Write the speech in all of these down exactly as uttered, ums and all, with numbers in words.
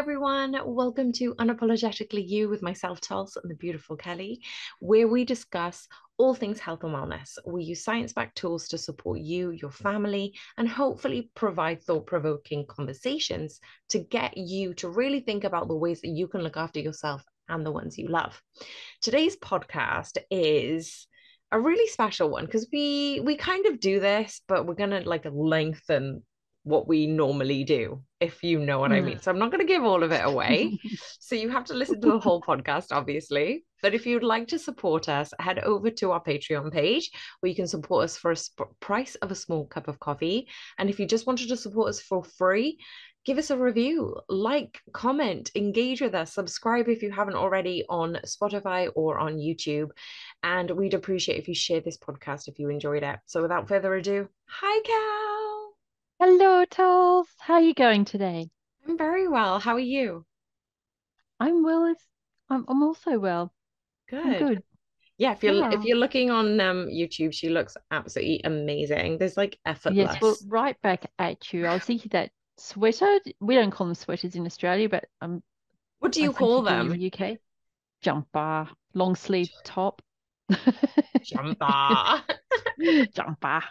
everyone, welcome to Unapologetically You with myself, Tuls, and the beautiful Kelly, where we discuss all things health and wellness. We use science-backed tools to support you, your family, and hopefully provide thought-provoking conversations to get you to really think about the ways that you can look after yourself and the ones you love. Today's podcast is a really special one because we we kind of do this, but we're gonna like lengthen what we normally do, if you know what I mean. So I'm not going to give all of it away. So you have to listen to the whole podcast, obviously. But if you'd like to support us, head over to our Patreon page where you can support us for a sp- price of a small cup of coffee. And if you just wanted to support us for free, give us a review, like, comment, engage with us, subscribe if you haven't already on Spotify or on YouTube. And we'd appreciate if you share this podcast if you enjoyed it. So without further ado, hi, Cal. Hello, Tuls. How are you going today? I'm very well. How are you? I'm well. As, I'm, I'm also well. Good. I'm good. Yeah. If you're yeah. if you're looking on um, YouTube, she looks absolutely amazing. There's like effortless. Yes, well, right back at you. I was thinking that sweater. We don't call them sweaters in Australia, but um. What do you call them? In the U K, jumper, long sleeve top. Jumper. Jumper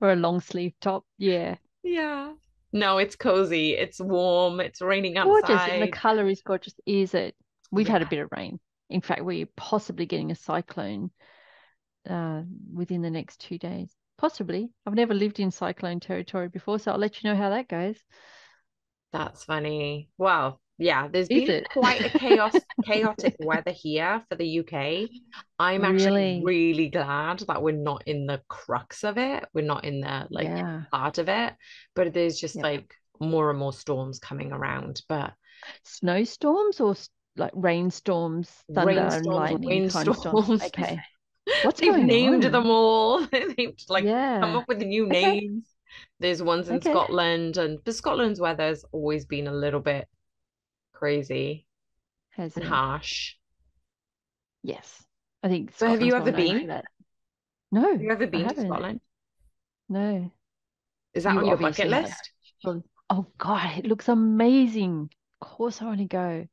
or a long sleeve top. Yeah. Yeah. No, it's cozy. It's warm. It's raining outside. Gorgeous. And the colour is gorgeous, is it? We've yeah. had a bit of rain. In fact, we're possibly getting a cyclone uh, within the next two days. Possibly. I've never lived in cyclone territory before, so I'll let you know how that goes. That's funny. Wow. Yeah, there's is been it? quite a chaos, chaotic weather here for the U K. I'm actually really? really glad that we're not in the crux of it. We're not in the like yeah. part of it, but there's just yeah. like more and more storms coming around. But snowstorms or like rainstorms, thunder rainstorms, and lightning, rainstorms. Kind of storms. Okay, what's they've going named on? them all? They've like yeah. come up with new okay. names. There's ones in okay. Scotland, and but Scotland's weather has always been a little bit crazy Has and it? harsh. Yes, I think. So, have you ever been? That. No, have you ever been to Scotland? No. Is that you on your bucket list? Have. Oh God, it looks amazing. Of course, I want to go.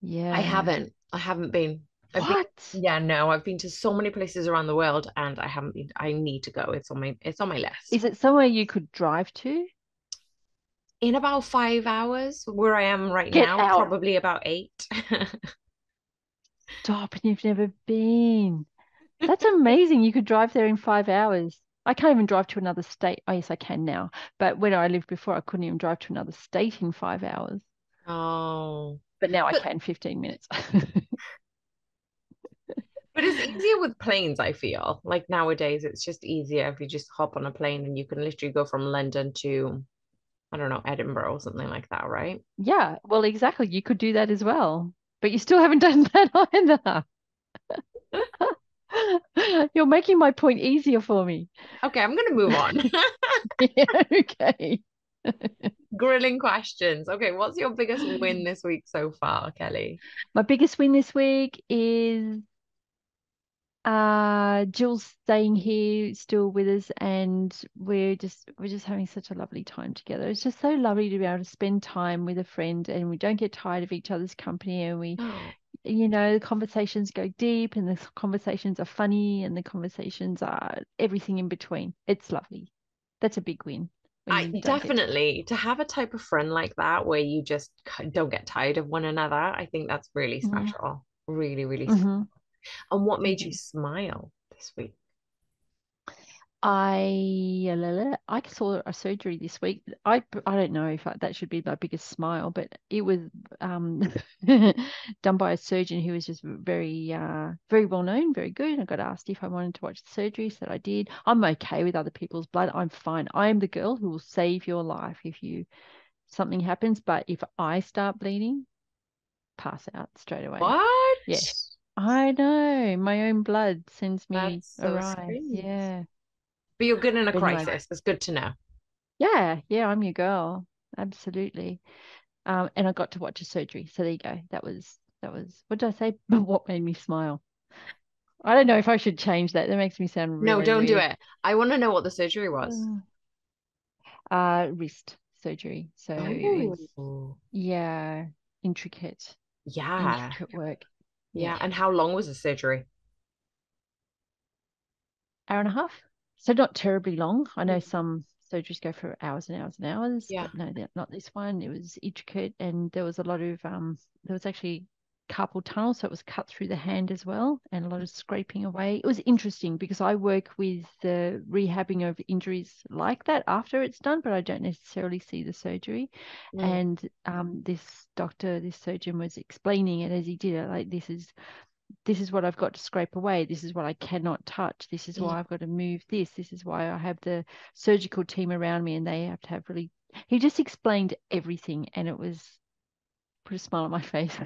Yeah, I haven't. I haven't been. I've what? Been, yeah, no, I've been to so many places around the world, and I haven't been. I need to go. It's on my. It's on my list. Is it somewhere you could drive to? In about five hours, where I am right Get now, out. probably about eight. Stop, and you've never been. That's amazing. You could drive there in five hours. I can't even drive to another state. Oh, yes, I can now. But when I lived before, I couldn't even drive to another state in five hours. Oh. But now but, I can, fifteen minutes. But it's easier with planes, I feel. Like nowadays, it's just easier if you just hop on a plane and you can literally go from London to... I don't know, Edinburgh or something like that, right? Yeah, well, exactly. You could do that as well, but you still haven't done that either. You're making my point easier for me. Okay, I'm going to move on. Yeah, okay. Grilling questions. Okay, what's your biggest win this week so far, Kelly? My biggest win this week is uh Jill's staying here still with us, and we're just we're just having such a lovely time together. It's just so lovely to be able to spend time with a friend, and we don't get tired of each other's company, and we you know the conversations go deep, and the conversations are funny, and the conversations are everything in between. It's lovely. That's a big win. I definitely get... to have a type of friend like that where you just don't get tired of one another. I think that's really special. Mm-hmm. Really, really special. Mm-hmm. And what made you smile this week? I I saw a surgery this week. I I don't know if I, that should be my biggest smile, but it was um, done by a surgeon who was just very uh, very well known, very good. I got asked if I wanted to watch the surgery, so I did. I'm okay with other people's blood. I'm fine. I am the girl who will save your life if you something happens. But if I start bleeding, pass out straight away. What? Yes. I know. My own blood sends me so a rise. Yeah. But you're good in a but crisis. Anyway. It's good to know. Yeah. Yeah. I'm your girl. Absolutely. Um, and I got to watch a surgery. So there you go. That was, that was, what did I say? What made me smile? I don't know if I should change that. That makes me sound really No, don't weird. do it. I want to know what the surgery was. Uh, wrist surgery. So oh. it was, yeah, intricate. Yeah. Intricate work. Yeah. yeah. And how long was the surgery? Hour and a half. So not terribly long. I know some surgeries go for hours and hours and hours. Yeah. But no, not this one. It was intricate, and there was a lot of um. There was actually carpal tunnel, so it was cut through the hand as well, and a lot of scraping away. It was interesting because I work with the rehabbing of injuries like that after it's done, but I don't necessarily see the surgery. Mm. And um, this doctor, this surgeon, was explaining it as he did it. Like, this is. This is what I've got to scrape away. This is what I cannot touch. This is why I've got to move this. This is why I have the surgical team around me, and they have to have really... He just explained everything, and it was... put a smile on my face.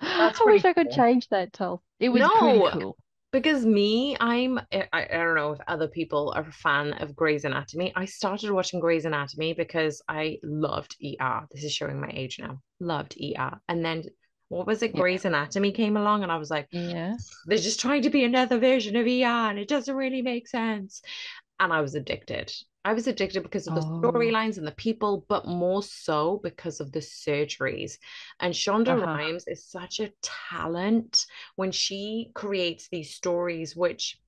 I wish I could cool. change that, Tal. It was no, pretty cool. Because me, I'm... I, I don't know if other people are a fan of Grey's Anatomy. I started watching Grey's Anatomy because I loved E R. This is showing my age now. Loved E R. And then... what was it? Yeah. Grey's Anatomy came along, and I was like, yeah, they're just trying to be another version of E R, and it doesn't really make sense. And I was addicted. I was addicted because of the oh. storylines and the people, but more so because of the surgeries. And Shonda uh-huh. Rhimes is such a talent when she creates these stories which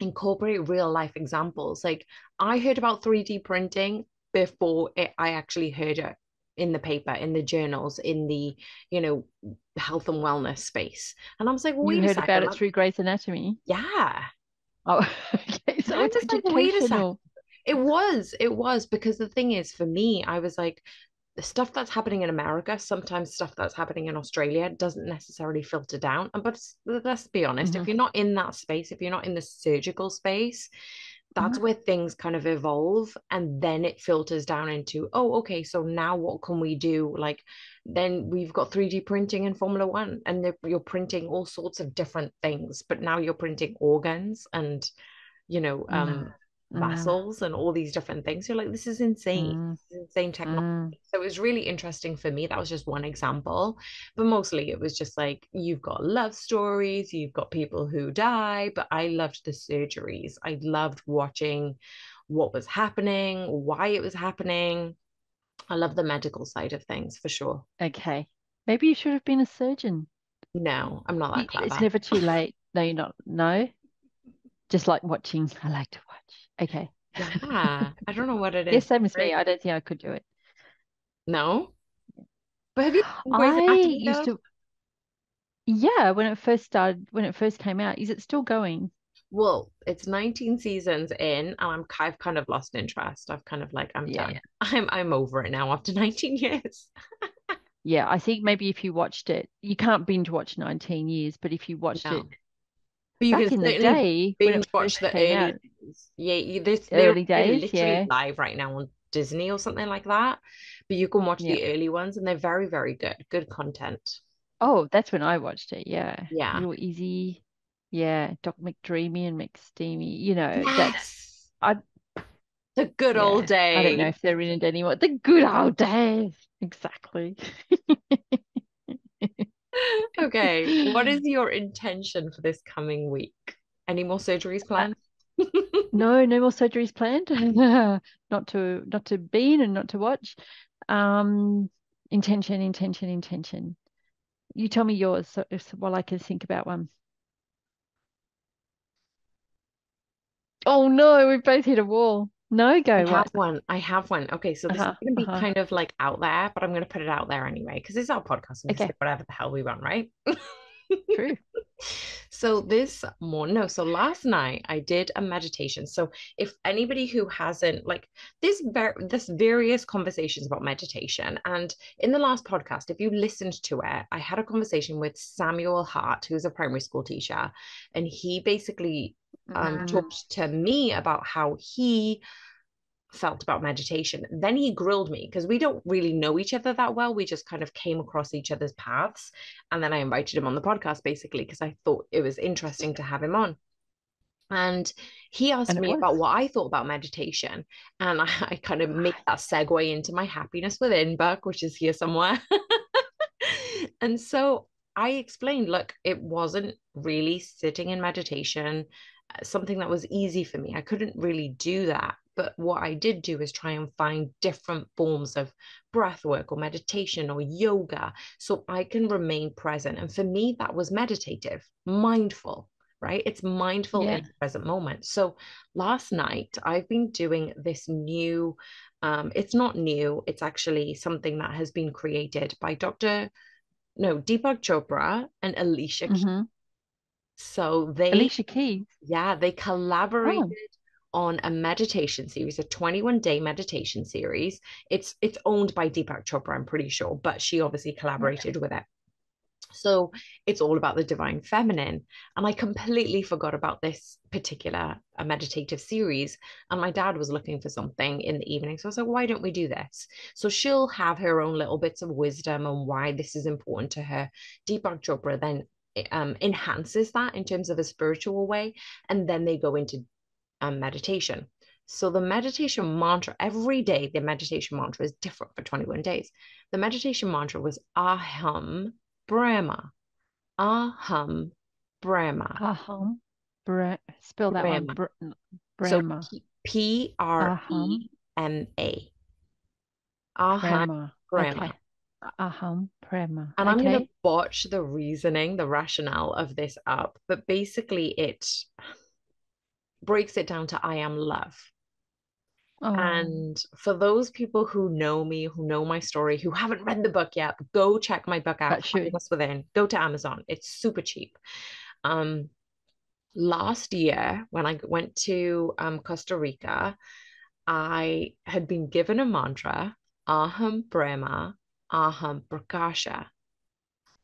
incorporate real life examples. Like, I heard about three D printing before it, I actually heard it in the paper, in the journals, in the, you know, health and wellness space. And I was like, well, wait you a heard second. About it through Grey's Anatomy? Yeah. Oh, okay. So it's just like, wait a second. It was, it was, because the thing is, for me, I was like, the stuff that's happening in America, sometimes stuff that's happening in Australia doesn't necessarily filter down. But let's be honest, mm-hmm. if you're not in that space, if you're not in the surgical space, that's mm-hmm. where things kind of evolve, and then it filters down into, oh, okay, so now what can we do? Like, then we've got three D printing in Formula One, and you're printing all sorts of different things, but now you're printing organs and, you know, um, mm-hmm. vessels and all these different things. You're like, this is insane, mm-hmm. this is insane technology. Mm-hmm. So it was really interesting for me. That was just one example, but mostly it was just like, you've got love stories, you've got people who die, but I loved the surgeries. I loved watching what was happening, why it was happening. I love the medical side of things for sure. Okay. Maybe you should have been a surgeon. No, I'm not that clever. It's never too late. No, you're not. No. Just like watching. I like to watch. Okay. Yeah. I don't know what it is. Yes, same as me. I don't think I could do it. No, but have you? I used to. Yeah, when it first started, when it first came out, is it still going? Well, it's nineteen seasons in, and I'm I've kind of lost interest. I've kind of like I'm yeah, done. Yeah. I'm I'm over it now after nineteen years. Yeah, I think maybe if you watched it, you can't binge watch nineteen years, but if you watched no. it, but you back can in the day, binge watch the early, out, yeah, this, the early days, literally yeah, live right now on Disney or something like that, but you can watch yeah. the early ones, and they're very very good good content. Oh, that's when I watched it. Yeah, yeah, real easy. Yeah, Doc McDreamy and McSteamy, you know. Yes, that's I the good yeah, old days. I don't know if they're in it anymore. The good old days, exactly. Okay, what is your intention for this coming week? Any more surgeries planned? no no more surgeries planned. not to not to be in and not to watch. um intention intention intention You tell me yours, so, so while I can think about one. Oh no, we've both hit a wall. No, go. I have right. one. I have one. Okay, so this uh-huh, is going to be uh-huh. kind of like out there, but I'm going to put it out there anyway because it's our podcast. We okay. say whatever the hell we want, right? True. So this morning, no, so last night I did a meditation. So if anybody who hasn't, like, there's, ver- there's various conversations about meditation. And in the last podcast, if you listened to it, I had a conversation with Samuel Hart, who's a primary school teacher. And he basically um, mm-hmm. talked to me about how he felt about meditation. Then he grilled me because we don't really know each other that well. We just kind of came across each other's paths, and then I invited him on the podcast basically because I thought it was interesting to have him on. And he asked and me was. about what I thought about meditation, and I, I kind of make that segue into my happiness within book, which is here somewhere. And so I explained, look, it wasn't really sitting in meditation, something that was easy for me. I couldn't really do that But what I did do is try and find different forms of breath work or meditation or yoga so I can remain present. And for me, that was meditative, mindful, right? It's mindful yeah. in the present moment. So last night I've been doing this new, um, it's not new, it's actually something that has been created by Doctor No, Deepak Chopra and Alicia Keys. Mm-hmm. So they, Alicia Keys. Yeah, they collaborated oh. on a meditation series, a twenty-one day meditation series. It's it's owned by Deepak Chopra, I'm pretty sure, but she obviously collaborated okay. with it. So it's all about the divine feminine. And I completely forgot about this particular uh, meditative series. And my dad was looking for something in the evening. So I was like, why don't we do this? So she'll have her own little bits of wisdom and why this is important to her. Deepak Chopra then um, enhances that in terms of a spiritual way. And then they go into um, meditation. So the meditation mantra, every day, the meditation mantra is different for twenty-one days. The meditation mantra was Aham Brahma, Aham Brahma, Aham Brahma. Spell that Brahma. One. Br- Brahma. So P R E M A. Aham Brahma. Aham Prema. And okay. I'm going to botch the reasoning, the rationale of this up, but basically it breaks it down to I am love. Oh. And for those people who know me, who know my story, who haven't read the book yet, go check my book out. Happiness Within. Go to Amazon. It's super cheap. Um, last year, when I went to um, Costa Rica, I had been given a mantra, Aham Prema, Aham Prakasha.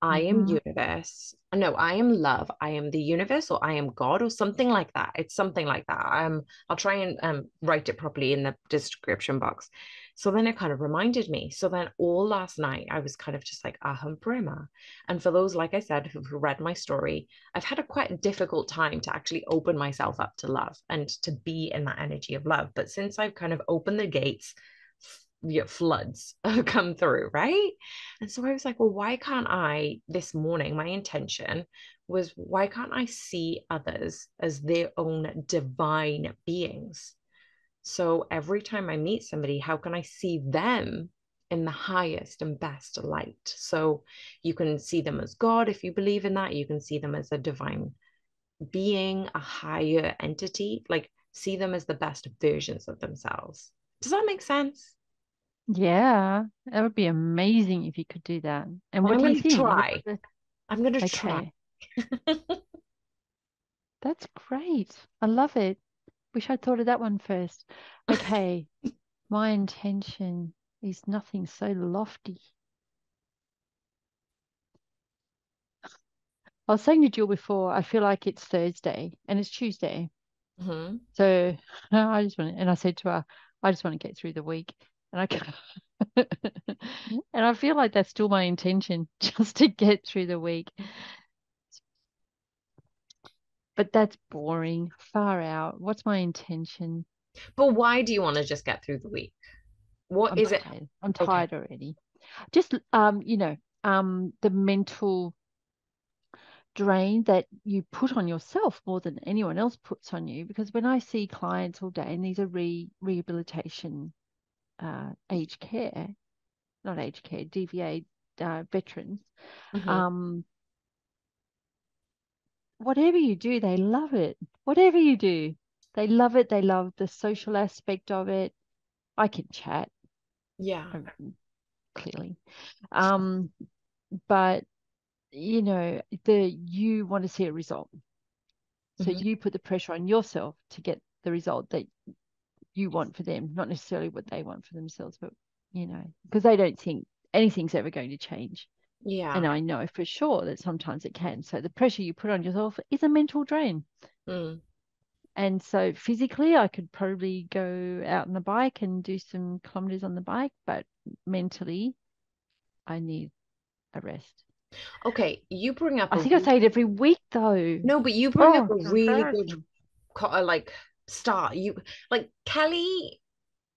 I am mm-hmm. universe. No, I am love. I am the universe, or I am God, or something like that. It's something like that. Um, I'll try and um, write it properly in the description box. So then it kind of reminded me. So then all last night, I was kind of just like, Aham Prema. And for those, like I said, who've read my story, I've had a quite difficult time to actually open myself up to love and to be in that energy of love. But since I've kind of opened the gates, yeah, floods come through, right? And so I was like, well, why can't I, this morning, my intention was, why can't I see others as their own divine beings? So every time I meet somebody, how can I see them in the highest and best light? So you can see them as God, if you believe in that, you can see them as a divine being, a higher entity, like see them as the best versions of themselves. Does that make sense? Yeah, that would be amazing if you could do that. And what I'm going to try. I'm going to okay. try. That's great. I love it. Wish I'd thought of that one first. Okay, my intention is nothing so lofty. I was saying to Jill before, I feel like it's Thursday and it's Tuesday. Mm-hmm. So no, I just want to, and I said to her, I just want to get through the week. And I can, and I feel like that's still my intention, just to get through the week. But that's boring, far out. What's my intention? But why do you want to just get through the week? What I'm is tired. it? I'm tired okay. already. Just um, you know, um, the mental drain that you put on yourself more than anyone else puts on you. Because when I see clients all day, and these are re rehabilitation. Uh, aged care, not aged care, D V A uh, veterans. Mm-hmm. Um, whatever you do, they love it. Whatever you do, they love it. They love the social aspect of it. I can chat. Yeah. Um, clearly. Um, but, you know, the you want to see a result. So mm-hmm. you put the pressure on yourself to get the result that you want for them, not necessarily what they want for themselves, but you know, because they don't think anything's ever going to change. Yeah. And I know for sure that sometimes it can. So the pressure you put on yourself is a mental drain. Mm. And so physically I could probably go out on the bike and do some kilometers on the bike, but mentally I need a rest. Okay, you bring up I think week. I say it every week though. No, but you bring oh, up a really good like start you like Kelly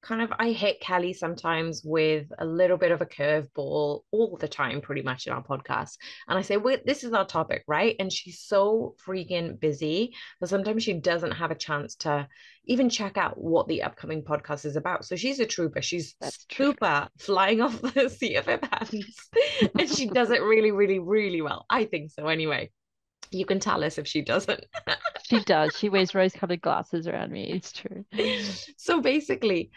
kind of, I hit Kelly sometimes with a little bit of a curveball all the time, pretty much, in our podcast. And I say, wait, this is our topic, right? And she's so freaking busy that sometimes she doesn't have a chance to even check out what the upcoming podcast is about. So she's a trooper. She's That's super true. Flying off the seat of her pants. And she does it really, really, really well. I think so anyway. You can tell us if she doesn't. She does. She wears rose-colored glasses around me. It's true. So basically,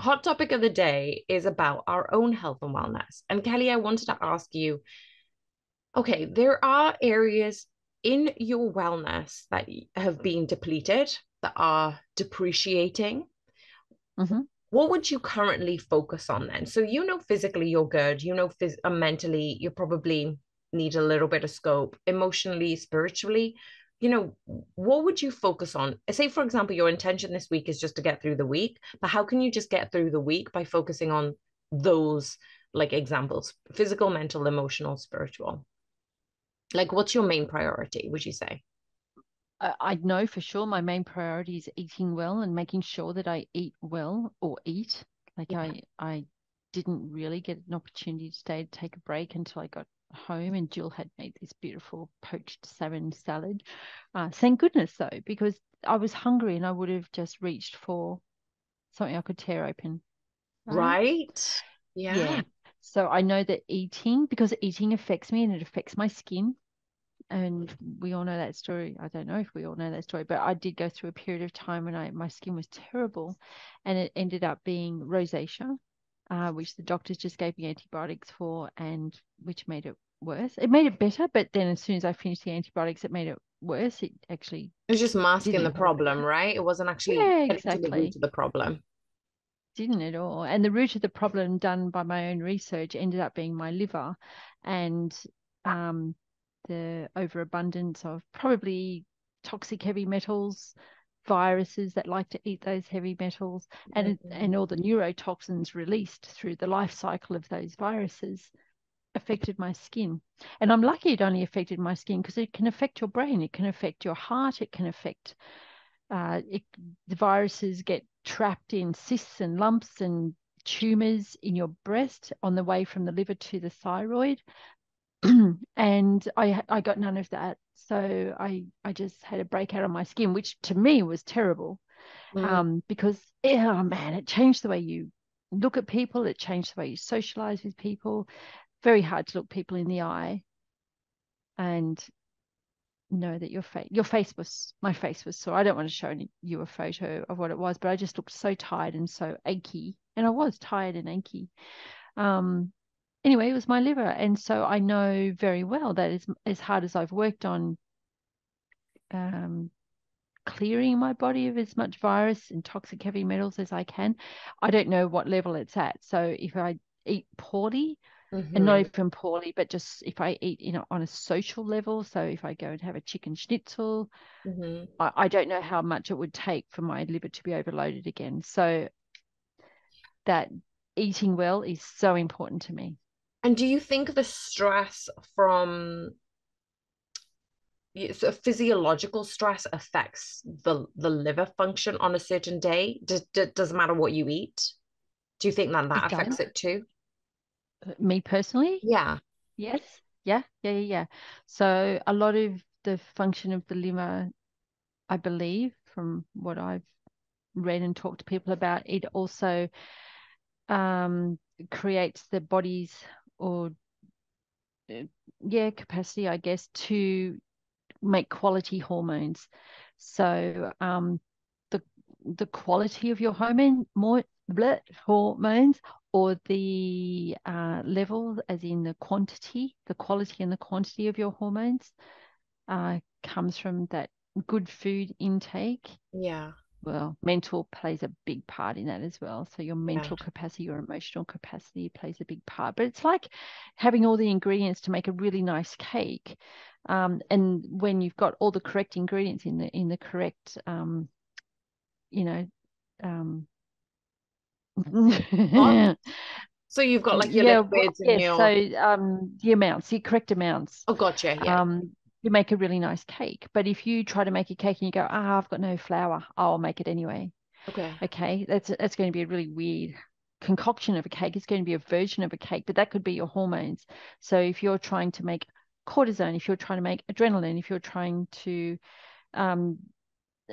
hot topic of the day is about our own health and wellness. And Kelly, I wanted to ask you, okay, there are areas in your wellness that have been depleted, that are depreciating. Mm-hmm. What would you currently focus on then? So, you know, physically you're good, you know, phys- uh, mentally you probably need a little bit of scope, emotionally, spiritually, you know, what would you focus on? Say, for example, your intention this week is just to get through the week, but how can you just get through the week by focusing on those, like, examples, physical, mental, emotional, spiritual? Like, what's your main priority, would you say? I, I know for sure my main priority is eating well and making sure that I eat well or eat. Like yeah. I, I didn't really get an opportunity today to take a break until I got home, and Jill had made this beautiful poached salmon salad. Uh, thank goodness, though, because I was hungry and I would have just reached for something I could tear open. Right? right? Yeah. yeah. So I know that eating, because eating affects me and it affects my skin. And we all know that story. I don't know if we all know that story, but I did go through a period of time when I my skin was terrible, and it ended up being rosacea. Uh, which the doctors just gave me antibiotics for, and which made it worse. It made it better, but then as soon as I finished the antibiotics, it made it worse. It actually... It was just masking the problem, right? It wasn't actually yeah, exactly. to the root of the problem. Didn't at all. And the root of the problem, done by my own research, ended up being my liver and um, the overabundance of probably toxic heavy metals, viruses that like to eat those heavy metals, and and all the neurotoxins released through the life cycle of those viruses affected my skin. And I'm lucky it only affected my skin, because it can affect your brain, it can affect your heart, it can affect uh, it, the viruses get trapped in cysts and lumps and tumors in your breast on the way from the liver to the thyroid. And I I got none of that. So I, I just had a breakout on my skin, which to me was terrible. Mm. Um, because, oh man, it changed the way you look at people. It changed the way you socialize with people. Very hard to look people in the eye and know that your face, your face was, my face was sore. I don't want to show any, you a photo of what it was, but I just looked so tired and so achy. And I was tired and achy. Um, Anyway, it was my liver. And so I know very well that as, as hard as I've worked on um, clearing my body of as much virus and toxic heavy metals as I can, I don't know what level it's at. So if I eat poorly, mm-hmm. and not even poorly, but just if I eat, you know, on a social level, so if I go and have a chicken schnitzel, mm-hmm. I, I don't know how much it would take for my liver to be overloaded again. So that eating well is so important to me. And do you think the stress from so physiological stress affects the, the liver function on a certain day? Does, doesn't matter what you eat? Do you think that that it affects does. It too? Me personally? Yeah. Yes. Yeah. Yeah. Yeah. Yeah. So a lot of the function of the liver, I believe, from what I've read and talked to people about, it also um, creates the body's or yeah capacity, I guess, to make quality hormones. So um the the quality of your hormone more bleh, hormones or the uh level, as in the quantity, the quality and the quantity of your hormones uh comes from that good food intake. Yeah. Well, mental plays a big part in that as well. So your mental right. capacity, your emotional capacity plays a big part. But it's like having all the ingredients to make a really nice cake. Um, and when you've got all the correct ingredients in the in the correct, um, you know. Um... So you've got like your yeah, liquids well, and yeah, your... So um, the amounts, the correct amounts. Oh, gotcha, yeah. Um, you make a really nice cake. But if you try to make a cake and you go, ah, I've got no flour, I'll make it anyway. Okay. Okay. That's that's going to be a really weird concoction of a cake. It's going to be a version of a cake, but that could be your hormones. So if you're trying to make cortisone, if you're trying to make adrenaline, if you're trying to um,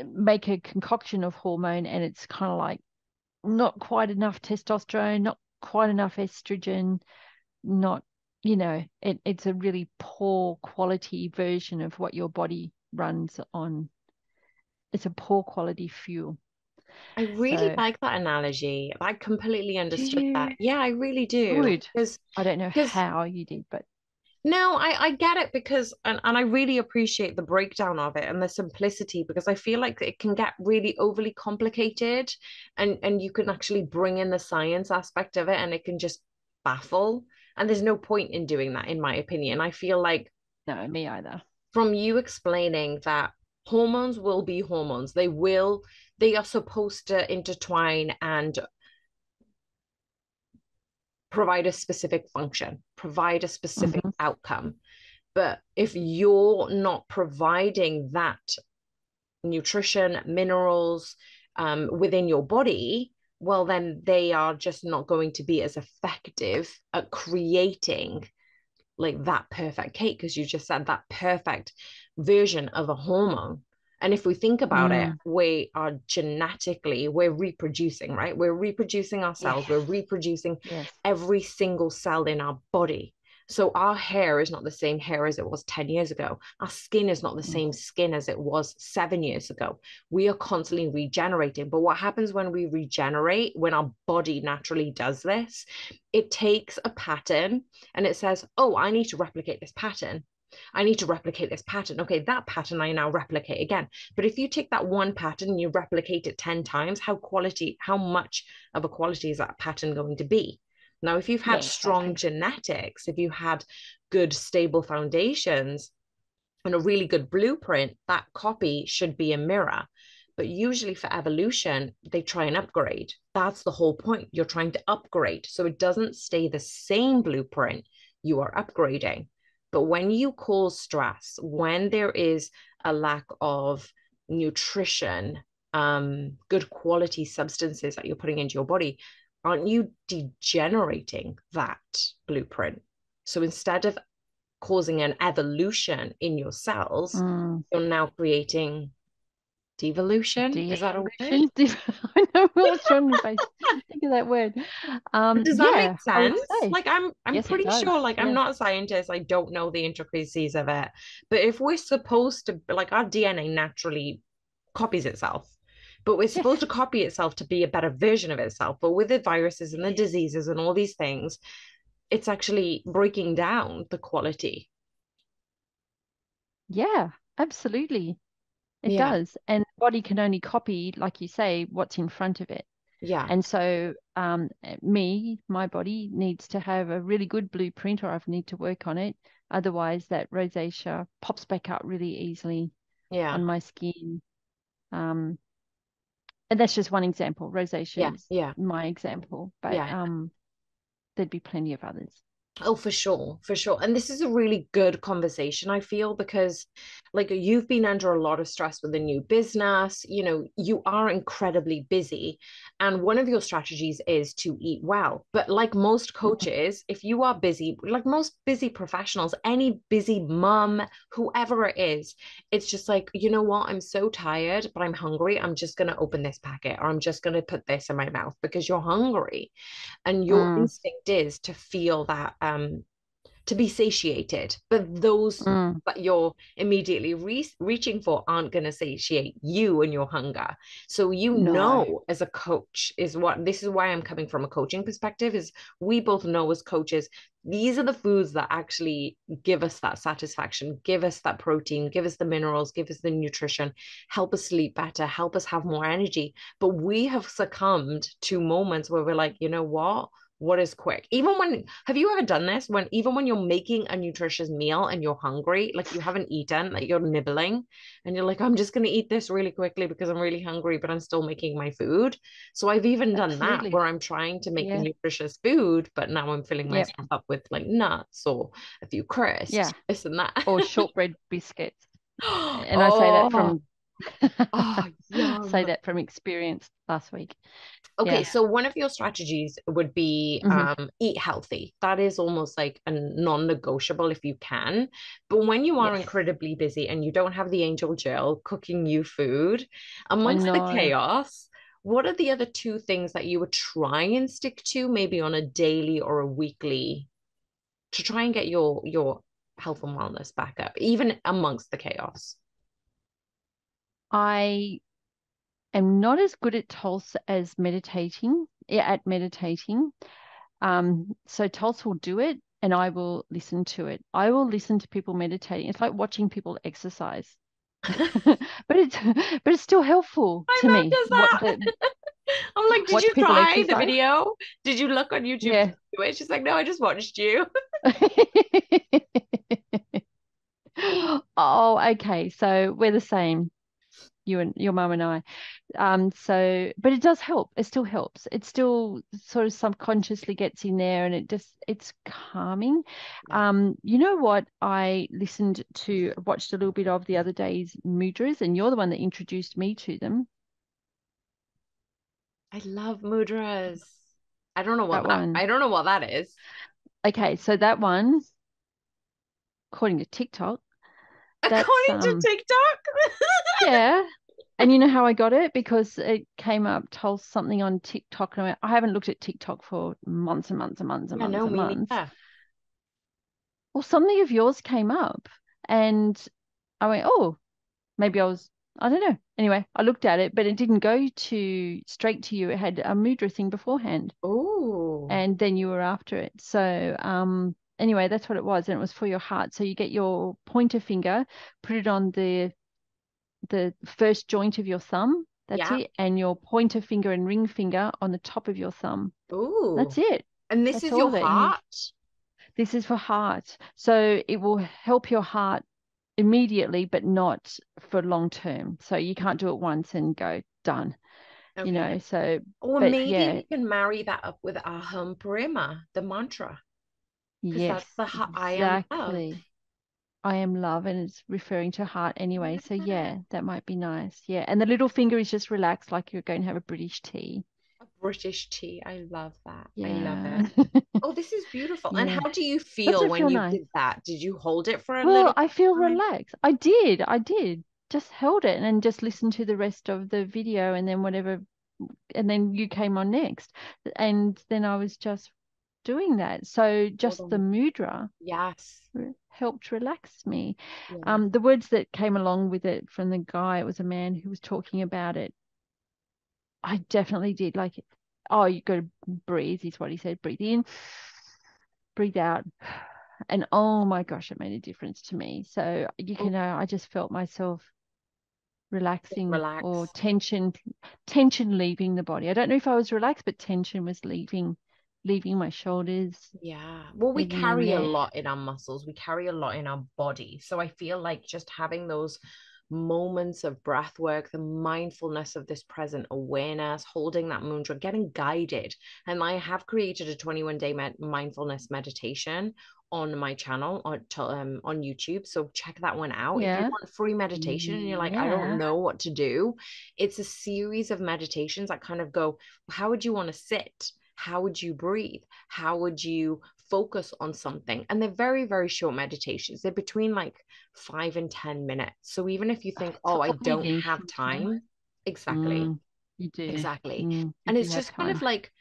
make a concoction of hormone, and it's kind of like not quite enough testosterone, not quite enough estrogen, not, you know, it, it's a really poor quality version of what your body runs on. It's a poor quality fuel. I really so, like that analogy. I completely understood you, that. Yeah, I really do. Good. Because I don't know how you did, but no, I, I get it because, and, and I really appreciate the breakdown of it and the simplicity, because I feel like it can get really overly complicated, and, and you can actually bring in the science aspect of it and it can just baffle. And there's no point in doing that, in my opinion. I feel like... No, me either. From you explaining that hormones will be hormones. They will, they are supposed to intertwine and provide a specific function, provide a specific mm-hmm. outcome. But if you're not providing that nutrition, minerals um, within your body, well, then they are just not going to be as effective at creating like that perfect cake, because you just said that perfect version of a hormone. And if we think about mm. it, we are genetically, we're reproducing, right? We're reproducing ourselves. Yeah. We're reproducing yes. every single cell in our body. So our hair is not the same hair as it was ten years ago. Our skin is not the mm. same skin as it was seven years ago. We are constantly regenerating. But what happens when we regenerate, when our body naturally does this, it takes a pattern and it says, oh, I need to replicate this pattern. I need to replicate this pattern. Okay, that pattern I now replicate again. But if you take that one pattern and you replicate it ten times, how quality, how much of a quality is that pattern going to be? Now, if you've had yes, strong okay. genetics, if you had good, stable foundations and a really good blueprint, that copy should be a mirror. But usually for evolution, they try and upgrade. That's the whole point. You're trying to upgrade. So it doesn't stay the same blueprint. You are upgrading. But when you cause stress, when there is a lack of nutrition, um, good quality substances that you're putting into your body, aren't you degenerating that blueprint? So instead of causing an evolution in your cells, mm. you're now creating devolution. De- is that a word? De- I know it's from the face. Think of that word. Um, does that yeah, make sense? Like I'm, I'm yes, pretty sure. Like yeah. I'm not a scientist. I don't know the intricacies of it. But if we're supposed to, like, our D N A naturally copies itself, but we're supposed yes. to copy itself to be a better version of itself. But with the viruses and the diseases and all these things, it's actually breaking down the quality. Yeah, absolutely. It yeah. does. And the body can only copy, like you say, what's in front of it. Yeah. And so um, me, my body needs to have a really good blueprint, or I need to work on it. Otherwise that rosacea pops back up really easily yeah. on my skin. Um, and that's just one example. Rosacea yeah. is yeah. my example. But yeah. um, there'd be plenty of others. Oh, for sure. For sure. And this is a really good conversation, I feel, because like you've been under a lot of stress with a new business, you know, you are incredibly busy. And one of your strategies is to eat well. But like most coaches, if you are busy, like most busy professionals, any busy mom, whoever it is, it's just like, you know what, I'm so tired, but I'm hungry. I'm just going to open this packet, or I'm just going to put this in my mouth, because you're hungry. And your mm. instinct is to feel that. Um, to be satiated, but those mm. that you're immediately re- reaching for aren't going to satiate you and your hunger. So you no. know, as a coach, is what this is why I'm coming from a coaching perspective, is we both know as coaches, these are the foods that actually give us that satisfaction, give us that protein, give us the minerals, give us the nutrition, help us sleep better, help us have more energy. But we have succumbed to moments where we're like, you know what? What is quick? Even when, have you ever done this? When, even when you're making a nutritious meal and you're hungry, like you haven't eaten, like you're nibbling and you're like, I'm just going to eat this really quickly because I'm really hungry, but I'm still making my food. So I've even done Absolutely. That where I'm trying to make yeah. nutritious food, but now I'm filling myself yeah. up with like nuts or a few crisps, yeah. this and that. Or shortbread biscuits. And oh. I say that from Oh, yum. Say that from experience last week. Okay, yeah. So one of your strategies would be mm-hmm. um, eat healthy. That is almost like a non-negotiable if you can. But when you are yes. incredibly busy and you don't have the angel Jill cooking you food, amongst the chaos, what are the other two things that you would try and stick to, maybe on a daily or a weekly, to try and get your your health and wellness back up, even amongst the chaos? I am not as good at Tulsa as meditating, at meditating. Um, so Tulsa will do it and I will listen to it. I will listen to people meditating. It's like watching people exercise, but it's, but it's still helpful My to me. Does that. The, I'm like, did you try exercise? The video? Did you look on YouTube yeah. to do it? She's like, no, I just watched you. Oh, okay. So we're the same. You and your mum and I. Um, so, but it does help. It still helps. It still sort of subconsciously gets in there, and it just, it's calming. Um, you know what? I listened to, watched a little bit of the other day's mudras, and you're the one that introduced me to them. I love mudras. I don't know what that, that one. I don't know what that is. Okay. So that one, according to TikTok, That's, According um, to TikTok? Yeah. And you know how I got it? Because it came up, told something on TikTok. And I, went, I haven't looked at TikTok for months and months and months and yeah, months no, and months. Either. Well, something of yours came up. And I went, oh, maybe I was, I don't know. Anyway, I looked at it, but it didn't go to straight to you. It had a mudra thing beforehand. Oh. And then you were after it. So, um. Anyway, that's what it was, and it was for your heart. So you get your pointer finger, put it on the the first joint of your thumb. That's yeah. it. And your pointer finger and ring finger on the top of your thumb. Ooh. That's it. And this that's is your heart? You, this is for heart. So it will help your heart immediately, but not for long term. So you can't do it once and go, done. Okay. You know, so. Or but, maybe yeah. we can marry that up with Aham Prema, the mantra. Yes, that's the I exactly. am love. I am love, and it's referring to heart anyway. So yeah, that might be nice. Yeah, and the little finger is just relaxed, like you're going to have a British tea. A British tea, I love that. Yeah. I love it. Oh, this is beautiful. Yeah. And how do you feel when feel you nice? Did that? Did you hold it for a well, little? Well, I feel time? Relaxed. I did. I did. Just held it and just listened to the rest of the video, and then whatever, and then you came on next, and then I was just. Doing that, so just the mudra yes re- helped relax me yeah. um the words that came along with it from the guy, it was a man who was talking about it. I definitely did like it. Oh, you gotta breathe is what he said. Breathe in, breathe out, and oh my gosh, it made a difference to me. So you can know, uh, I just felt myself relaxing relax. Or tension tension leaving the body. I don't know if I was relaxed, but tension was leaving leaving my shoulders. Yeah. Well, we carry a lot in our muscles. We carry a lot in our body. So I feel like just having those moments of breath work, the mindfulness of this present awareness, holding that mudra, getting guided. And I have created a twenty-one day med- mindfulness meditation on my channel on, to, um, on YouTube. So check that one out. Yeah. If you want free meditation and you're like, yeah. I don't know what to do. It's a series of meditations that kind of go, how would you want to sit? How would you breathe? How would you focus on something? And they're very, very short meditations. They're between like five and ten minutes. So even if you think, oh, I don't have time. Exactly. Mm, you do. Exactly. Mm, you and it's just kind of like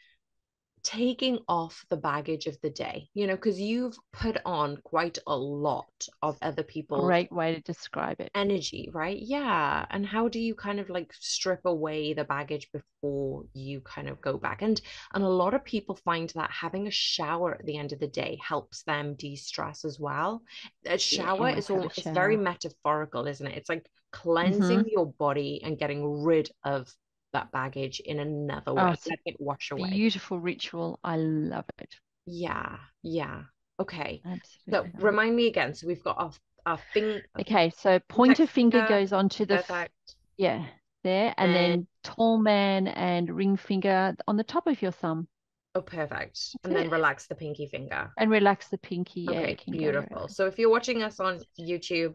taking off the baggage of the day, you know, because you've put on quite a lot of other people's great way to describe it. Energy, right? Yeah. And how do you kind of like strip away the baggage before you kind of go back? And and a lot of people find that having a shower at the end of the day helps them de-stress as well. A shower yeah, is all it's very metaphorical, isn't it? It's like cleansing mm-hmm. your body and getting rid of that baggage in another way. Oh, let it wash away. Beautiful ritual. I love it. Yeah. Yeah. Okay. Absolutely. So remind me again. So we've got our, our thing. Okay. So pointer finger goes onto the, f- yeah, there. And, and then tall man and ring finger on the top of your thumb. Oh, perfect. And yeah. then relax the pinky finger. And relax the pinky. Yeah, okay. Beautiful. So if you're watching us on YouTube,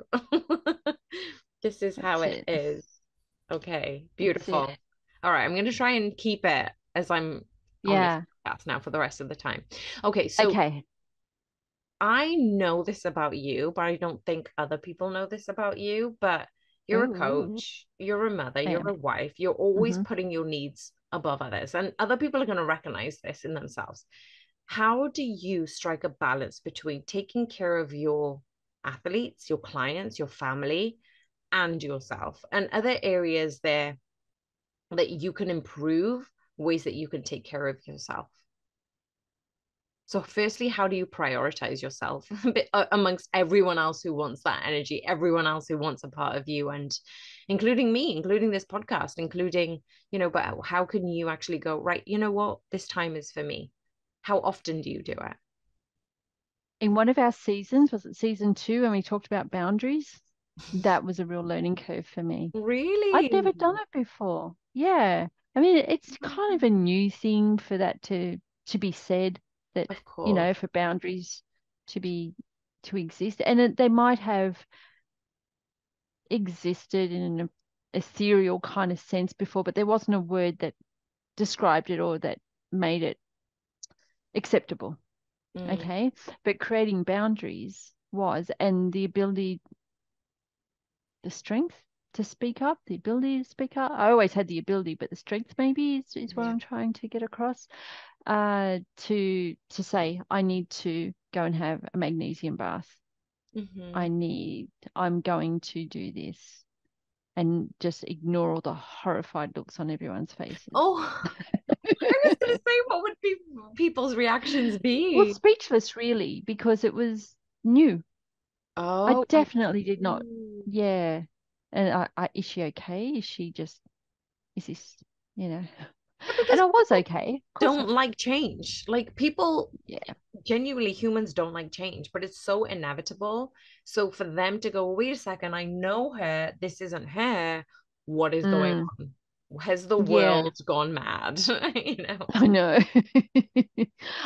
this is how it is. Okay, beautiful. All right, I'm going to try and keep it as I'm yeah. on this podcast now for the rest of the time. Okay, so okay. I know this about you, but I don't think other people know this about you, but you're Ooh. a coach, you're a mother, I you're am. a wife, you're always mm-hmm. putting your needs above others, and other people are going to recognize this in themselves. How do you strike a balance between taking care of your athletes, your clients, your family, and yourself? And are there areas there that you can improve, ways that you can take care of yourself? So firstly, how do you prioritize yourself amongst everyone else who wants that energy, everyone else who wants a part of you, and including me, including this podcast, including, you know, but how can you actually go, right, you know what, this time is for me? How often do you do it? In one of our seasons, was it season two, when we talked about boundaries? That was a real learning curve for me. Really? I'd never done it before. Yeah. I mean, it's kind of a new thing for that to to be said, that, you know, for boundaries to be to exist. And it, they might have existed in an ethereal kind of sense before, but there wasn't a word that described it or that made it acceptable. Mm. Okay. But creating boundaries was, and the ability, the strength to speak up, the ability to speak up. I always had the ability, but the strength maybe is, is what yeah. I'm trying to get across. Uh, to to say, I need to go and have a magnesium bath. Mm-hmm. I need, I'm going to do this. And just ignore all the horrified looks on everyone's faces. Oh, I was going to say, what would be people's reactions be? Well, speechless, really, because it was new. Oh, I definitely did not. Yeah. And I, I, is she okay? Is she just, is this, you know? And I was okay. Don't like change. Like people, yeah. genuinely, humans don't like change, but it's so inevitable. So for them to go, wait a second, I know her. This isn't her. What is mm. going on? Has the world yeah. gone mad? You know. I know.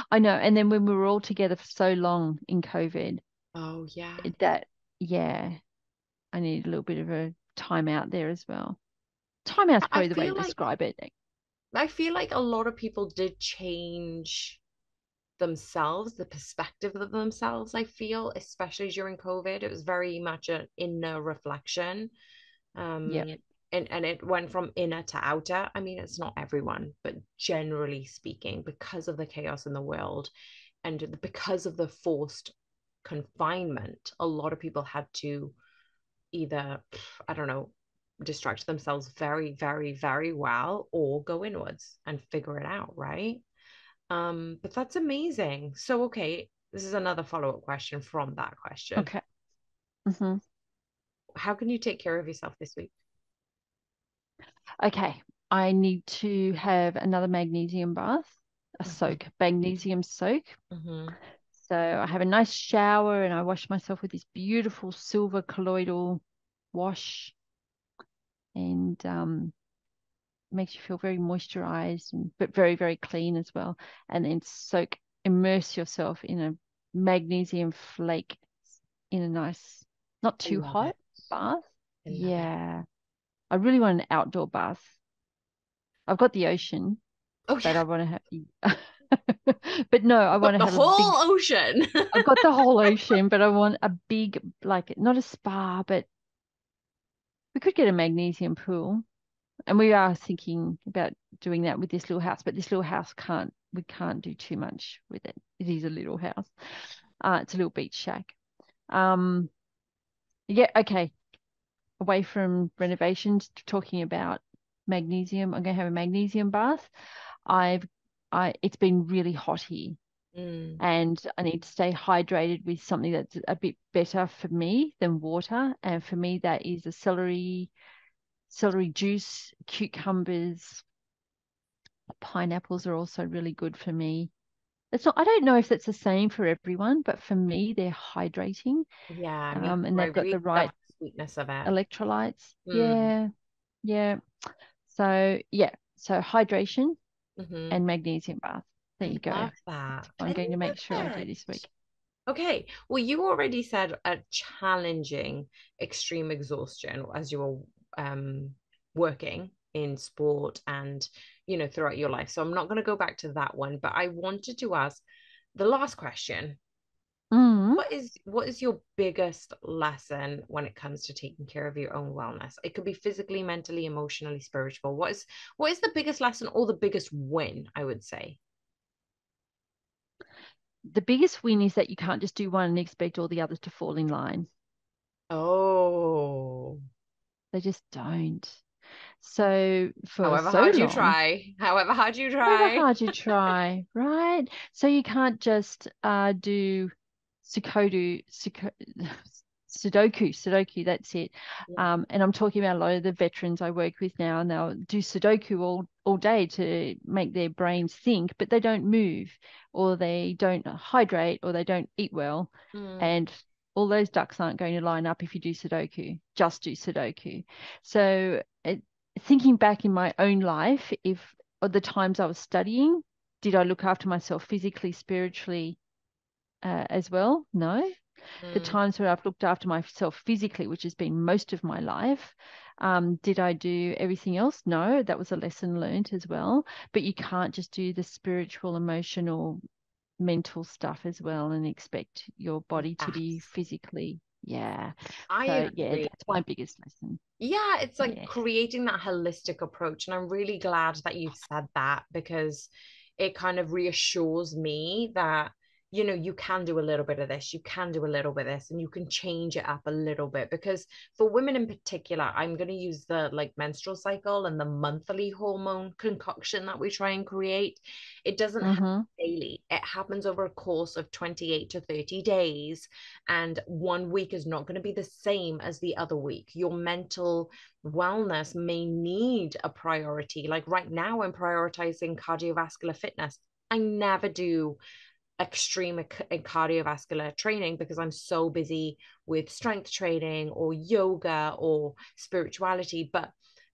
I know. And then when we were all together for so long in COVID. Oh, yeah. That, yeah. I need a little bit of a time out there as well. Time out's probably the way to describe it. I feel like a lot of people did change themselves, the perspective of themselves, I feel, especially during COVID. It was very much an inner reflection. Um, yep. and, and it went from inner to outer. I mean, it's not everyone, but generally speaking, because of the chaos in the world and because of the forced confinement, a lot of people had to either, I don't know, distract themselves very, very, very well, or go inwards and figure it out, right? Um, but that's amazing. So, okay, this is another follow-up question from that question. Okay. Mm-hmm. How can you take care of yourself this week? Okay, I need to have another magnesium bath, a mm-hmm. soak, magnesium soak. Mm-hmm. So I have a nice shower and I wash myself with this beautiful silver colloidal wash, and um, makes you feel very moisturized, and, but very, very clean as well. And then soak, immerse yourself in a magnesium flake in a nice, not too hot it. bath. I yeah. It. I really want an outdoor bath. I've got the ocean, oh, but yeah. I want to have the... But no, I want to have the whole ocean. I've got the whole ocean, but I want a big, like, not a spa, but we could get a magnesium pool. And we are thinking about doing that with this little house, but this little house can't, we can't do too much with it. It is a little house. Uh, it's a little beach shack. Um, yeah, okay. Away from renovations, talking about magnesium. I'm going to have a magnesium bath. I've I, it's been really hot here mm. and I need to stay hydrated with something that's a bit better for me than water. And for me, that is a celery, celery juice, cucumbers, pineapples are also really good for me. It's not, I don't know if that's the same for everyone, but for me, they're hydrating. Yeah. I mean, um, and they've got the right sweetness of it. Electrolytes. Mm. Yeah. Yeah. So, yeah. So hydration. Mm-hmm. And magnesium bath. There you go. Love that. I'm I going to make sure that. I do this week. Okay. Well, you already said a challenging extreme exhaustion as you were um, working in sport and, you know, throughout your life. So I'm not going to go back to that one, but I wanted to ask the last question. Mm-hmm. What is, what is your biggest lesson when it comes to taking care of your own wellness? It could be physically, mentally, emotionally, spiritual. What is, what is the biggest lesson or the biggest win, I would say? The biggest win is that you can't just do one and expect all the others to fall in line. Oh. They just don't. So for however so hard long, you try, however hard you try, however hard you try, right? So you can't just uh, do Sukodu, Suko, Sudoku, Sudoku, that's it. Yeah. Um, and I'm talking about a lot of the veterans I work with now, and they'll do Sudoku all, all day to make their brains think, but they don't move, or they don't hydrate, or they don't eat well. Mm. And all those ducks aren't going to line up if you do Sudoku, just do Sudoku. So it, thinking back in my own life, if at the times I was studying, did I look after myself physically, spiritually uh, as well? No. Mm. The times where I've looked after myself physically, which has been most of my life, um, did I do everything else? No, that was a lesson learned as well. But you can't just do the spiritual, emotional, mental stuff as well and expect your body to be physically yeah I so, agree. Yeah, that's my biggest lesson. Yeah, it's like yeah. creating that holistic approach, and I'm really glad that you've said that, because it kind of reassures me that, you know, you can do a little bit of this, you can do a little bit of this, and you can change it up a little bit. Because for women in particular, I'm going to use the like menstrual cycle and the monthly hormone concoction that we try and create. It doesn't mm-hmm. happen daily. It happens over a course of twenty-eight to thirty days. And one week is not going to be the same as the other week. Your mental wellness may need a priority. Like right now, I'm prioritizing cardiovascular fitness. I never do extreme cardiovascular training because I'm so busy with strength training or yoga or spirituality, but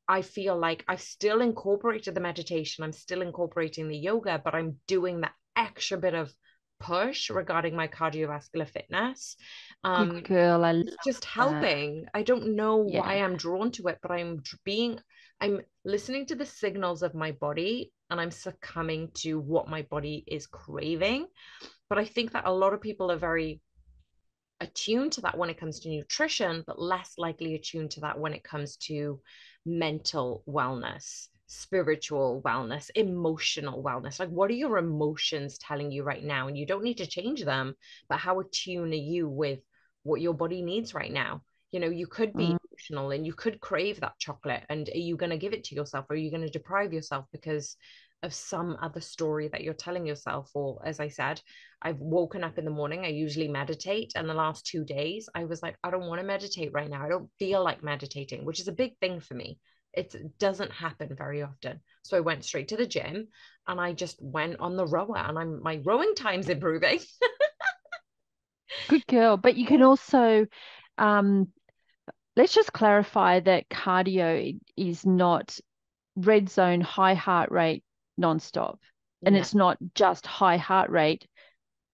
I feel like I've still incorporated the meditation, I'm still incorporating the yoga, but I'm doing that extra bit of push regarding my cardiovascular fitness. Um, Good girl, I love it's just helping. That. I don't know yeah. why I'm drawn to it, but I'm being, I'm listening to the signals of my body, and I'm succumbing to what my body is craving. But I think that a lot of people are very attuned to that when it comes to nutrition, but less likely attuned to that when it comes to mental wellness, spiritual wellness, emotional wellness. Like, what are your emotions telling you right now? And you don't need to change them, but how attuned are you with what your body needs right now? You know, you could be mm. emotional and you could crave that chocolate, and are you going to give it to yourself, or are you going to deprive yourself because of some other story that you're telling yourself? Or, as I said, I've woken up in the morning, I usually meditate, and the last two days I was like, I don't want to meditate right now, I don't feel like meditating, which is a big thing for me. It doesn't happen very often. So I went straight to the gym and I just went on the rower, and I'm my rowing time's improving. Good girl. But you can also um let's just clarify that cardio is not red zone, high heart rate, nonstop. And no. It's not just high heart rate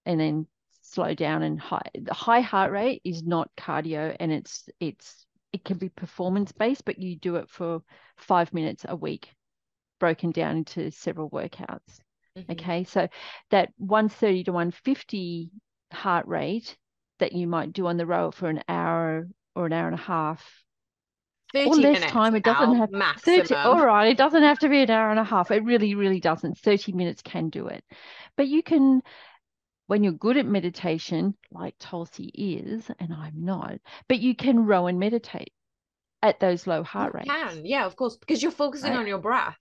and then slow down and high. The high heart rate is not cardio, and it's it's it can be performance based, but you do it for five minutes a week, broken down into several workouts. Mm-hmm. Okay, so that one thirty to one fifty heart rate that you might do on the rower for an hour or an hour and a half, or less time. It doesn't have thirty. All right, it doesn't have to be an hour and a half. It really, really doesn't. Thirty minutes can do it, but you can, when you're good at meditation, like Tulsi is, and I'm not. But you can row and meditate at those low heart you rates. Can, yeah, of course, because you're focusing right. on your breath.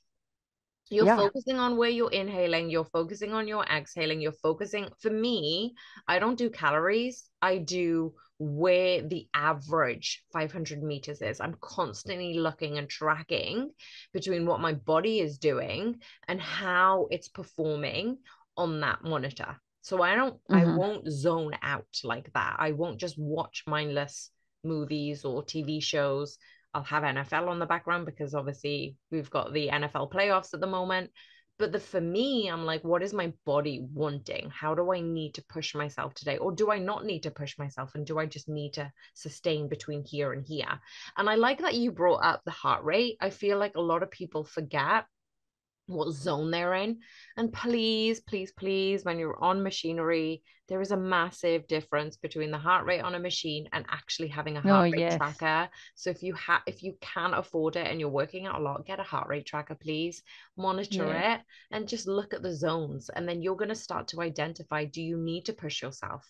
You're yeah. focusing on where you're inhaling, you're focusing on your exhaling, you're focusing. For me, I don't do calories. I do where the average five hundred meters is. I'm constantly looking and tracking between what my body is doing and how it's performing on that monitor. So I don't, mm-hmm. I won't zone out like that. I won't just watch mindless movies or T V shows. I'll have N F L on the background because obviously we've got the N F L playoffs at the moment, But the, for me, I'm like, what is my body wanting? How do I need to push myself today? Or do I not need to push myself? And do I just need to sustain between here and here? And I like that you brought up the heart rate. I feel like a lot of people forget what zone they're in. And please, please, please, when you're on machinery, there is a massive difference between the heart rate on a machine and actually having a heart oh, rate yes. tracker. So if you have, if you can afford it and you're working out a lot, get a heart rate tracker, please. Monitor yeah. it and just look at the zones. And then you're going to start to identify, do you need to push yourself?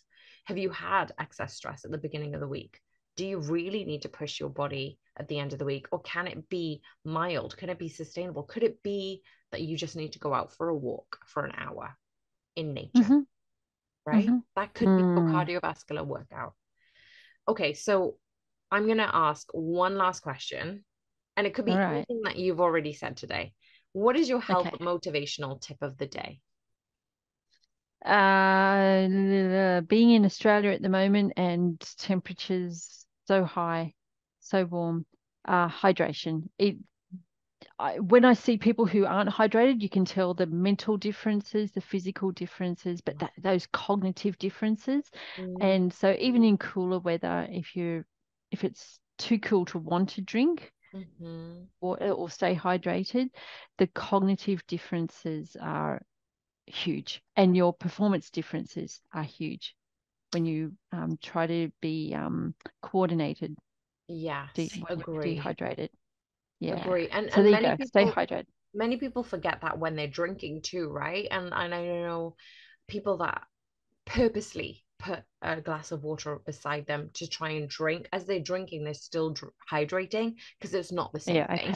Have you had excess stress at the beginning of the week? Do you really need to push your body at the end of the week? Or can it be mild? Can it be sustainable? Could it be that you just need to go out for a walk for an hour in nature, mm-hmm. right? Mm-hmm. That could be your cardiovascular workout. Okay, so I'm going to ask one last question, and it could be right. anything that you've already said today. What is your health okay. motivational tip of the day? Uh, being in Australia at the moment and temperatures so high, so warm, uh, hydration. It, I, when I see people who aren't hydrated, you can tell the mental differences, the physical differences, but that, those cognitive differences. Mm. And so even in cooler weather, if you if it's too cool to want to drink mm-hmm. or or stay hydrated, the cognitive differences are huge, and your performance differences are huge when you um, try to be um, coordinated. Yes, de- agree. Dehydrated. Yeah, agree. And, so and there many you go. People, stay hydrated. Many people forget that when they're drinking too, right? And and I know people that purposely put a glass of water beside them to try and drink. As they're drinking, they're still dr- hydrating because it's not the same yeah, okay.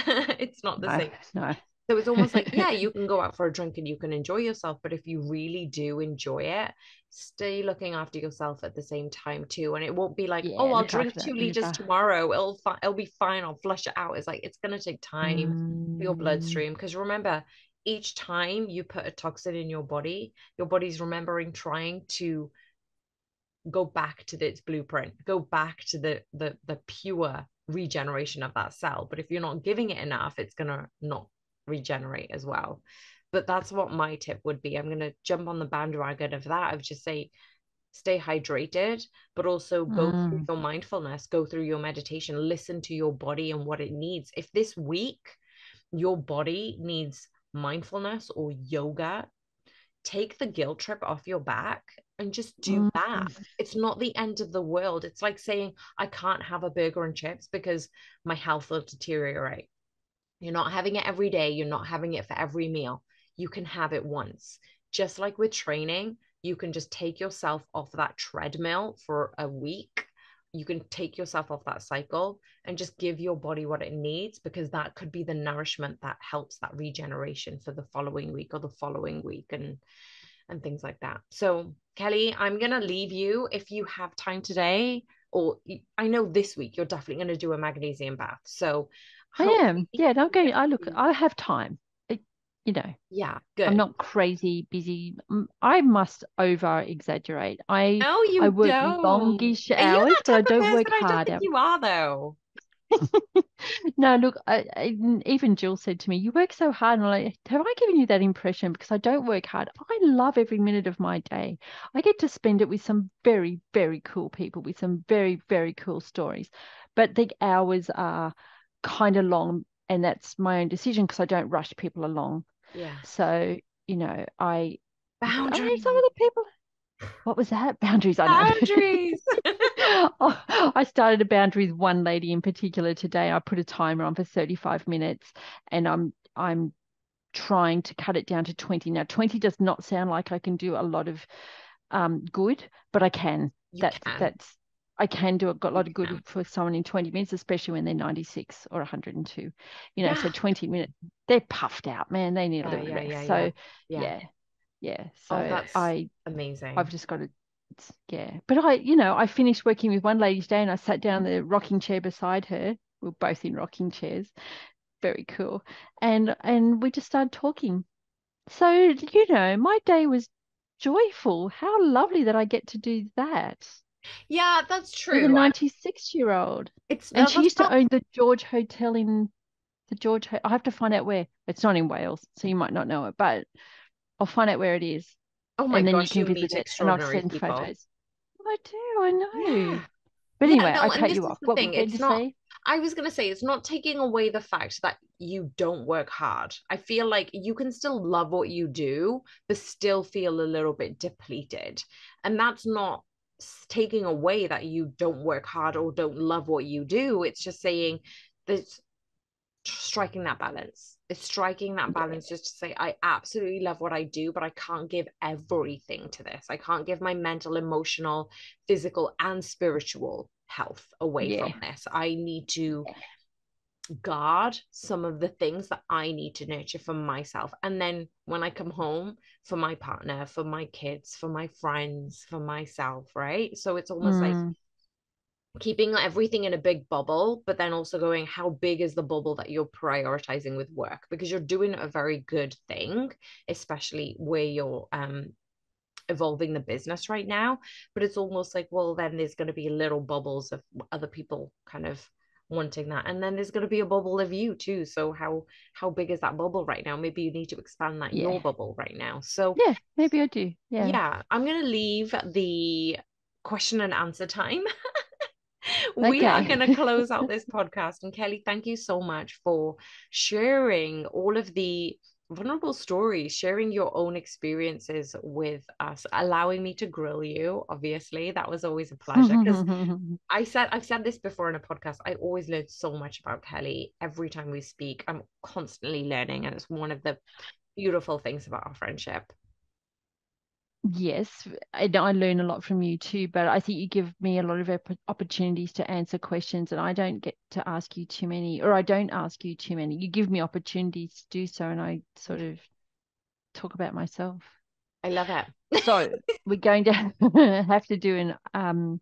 thing. It's not the no, same. No. So it's almost like, yeah, you can go out for a drink and you can enjoy yourself. But if you really do enjoy it, stay looking after yourself at the same time too. And it won't be like, yeah, oh, I'll drink two liters that. tomorrow. It'll, fi- it'll be fine. I'll flush it out. It's like, it's going to take time mm. for your bloodstream. Because remember, each time you put a toxin in your body, your body's remembering, trying to go back to its blueprint, go back to the the the pure regeneration of that cell. But if you're not giving it enough, it's going to not regenerate as well. But that's what my tip would be. I'm going to jump on the bandwagon of that. I would just say stay hydrated, but also go mm. through your mindfulness, go through your meditation, listen to your body and what it needs. If this week your body needs mindfulness or yoga, take the guilt trip off your back and just do mm. that. It's not the end of the world. It's like saying I can't have a burger and chips because my health will deteriorate. You're not having it every day. You're not having it for every meal. You can have it once. Just like with training, you can just take yourself off that treadmill for a week. You can take yourself off that cycle and just give your body what it needs, because that could be the nourishment that helps that regeneration for the following week or the following week and and things like that. So, Kelly, I'm going to leave you if you have time today, or I know this week you're definitely going to do a magnesium bath. So I am. Yeah, don't go. I look, I have time, it, you know. Yeah, good. I'm not crazy busy. I must over exaggerate. I no, you I work don't. longish hours, but I don't work hard. I don't think you are though. No, look, I, I, even Jill said to me, you work so hard. And I'm like, have I given you that impression? Because I don't work hard. I love every minute of my day. I get to spend it with some very, very cool people, with some very, very cool stories. But the hours are kind of long, and that's my own decision because I don't rush people along. Yeah. So, you know, I boundaries. I mean, some of the people. What was that? Boundaries. Boundaries. I know. oh, I started a boundary with one lady in particular today. I put a timer on for thirty-five minutes, and I'm I'm trying to cut it down to twenty. Now, twenty does not sound like I can do a lot of um good, but I can. You that's can. that's. I can do it. Got a lot of good yeah. for someone in twenty minutes, especially when they're ninety-six or one hundred two. You know, yeah. so twenty minutes, they're puffed out, man. They need a little yeah, rest. Yeah, so, yeah, yeah. yeah. So oh, that's I, amazing. I've just got to, yeah. But I, you know, I finished working with one lady today, and I sat down in the rocking chair beside her. We we're both in rocking chairs. Very cool. And and we just started talking. So, you know, my day was joyful. How lovely that I get to do that. Yeah, that's true. She's a ninety-six year old. It's, and no, she used not... to own the George Hotel in the George Hotel. I have to find out where. It's not in Wales, so you might not know it, but I'll find out where it is. Oh my and then gosh, you can you visit it, and I'll send people. Photos. I do, I know. Yeah. But anyway, yeah, no, I cut you off. What thing, it's not, I was going to say, it's not taking away the fact that you don't work hard. I feel like you can still love what you do, but still feel a little bit depleted. And that's not taking away that you don't work hard or don't love what you do. It's just saying that striking that balance. It's striking that balance just to say, I absolutely love what I do, but I can't give everything to this. I can't give my mental, emotional, physical, and spiritual health away yeah. from this. I need to guard some of the things that I need to nurture for myself. And then when I come home, for my partner, for my kids, for my friends, for myself, right? So it's almost mm. like keeping everything in a big bubble, but then also going, how big is the bubble that you're prioritizing with work? Because you're doing a very good thing, especially where you're um evolving the business right now. But it's almost like, well, then there's going to be little bubbles of other people kind of wanting that, and then there's going to be a bubble of you too. So how how big is that bubble right now? Maybe you need to expand that yeah. your bubble right now. So yeah, maybe I do. Yeah, yeah. I'm going to leave the question and answer time. We okay. are going to close out this podcast. And Kelly, thank you so much for sharing all of the vulnerable stories, sharing your own experiences with us, allowing me to grill you. Obviously, that was always a pleasure, because I said I've said this before in a podcast, I always learn so much about Kelly every time we speak. I'm constantly learning, and it's one of the beautiful things about our friendship. Yes, I, I learn a lot from you too, but I think you give me a lot of opportunities to answer questions, and I don't get to ask you too many, or I don't ask you too many. You give me opportunities to do so, and I sort of talk about myself. I love it. So we're going to have to do an um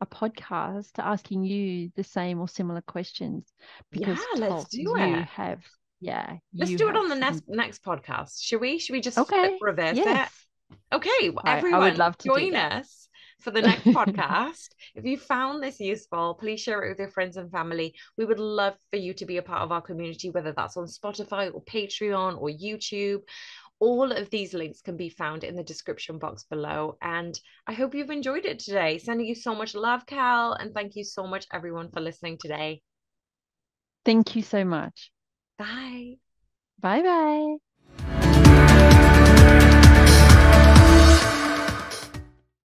a podcast asking you the same or similar questions, because yeah, let's do you it. Have yeah, let's do it on the next next podcast. Should we? Should we just okay. reverse yes. it? Okay, well, everyone, I would love to join us for the next podcast. If you found this useful, please share it with your friends and family. We would love for you to be a part of our community, whether that's on Spotify or Patreon or YouTube. All of these links can be found in the description box below. And I hope you've enjoyed it today. Sending you so much love, Cal, and thank you so much, everyone, for listening today. Thank you so much. Bye. Bye-bye.